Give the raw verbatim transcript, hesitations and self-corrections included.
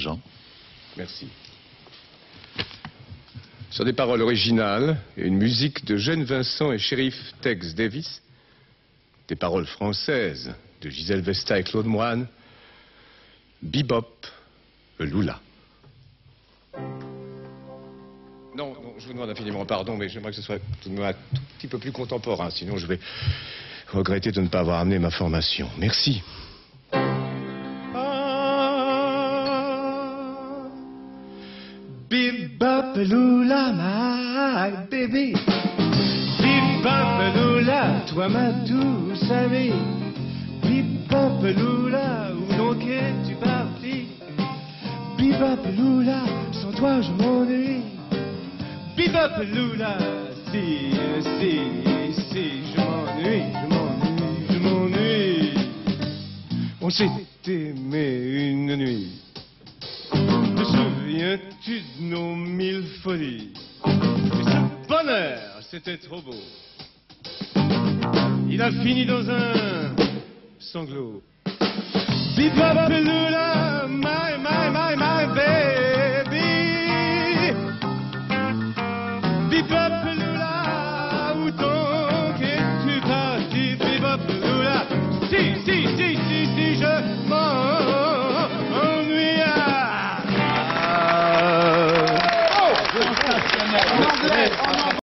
Jean. Merci. Sur des paroles originales et une musique de Gene Vincent et Sheriff Tex Davis, des paroles françaises de Gisèle Vesta et Claude Moine, Be-Bop-A-Lula. Non, non, je vous demande infiniment pardon, mais j'aimerais que ce soit tout de même un tout petit peu plus contemporain, sinon je vais regretter de ne pas avoir amené ma formation. Merci. Ah, Be-Bop-A-Lula, my baby. Be-Bop-A-Lula, toi ma douce amie. Be-Bop-A-Lula, où donc es-tu parti? Be-Bop-A-Lula, sans toi je m'ennuie. Be-Bop-A-Lula, si, si, si, je m'ennuie, je m'ennuie, je m'ennuie. On s'est aimé une nuit. Te souviens-tu de nos mille folies? Et ce bonheur, c'était trop beau. Il a fini dans un sanglot. Be-Bop-A-Lula, my, my.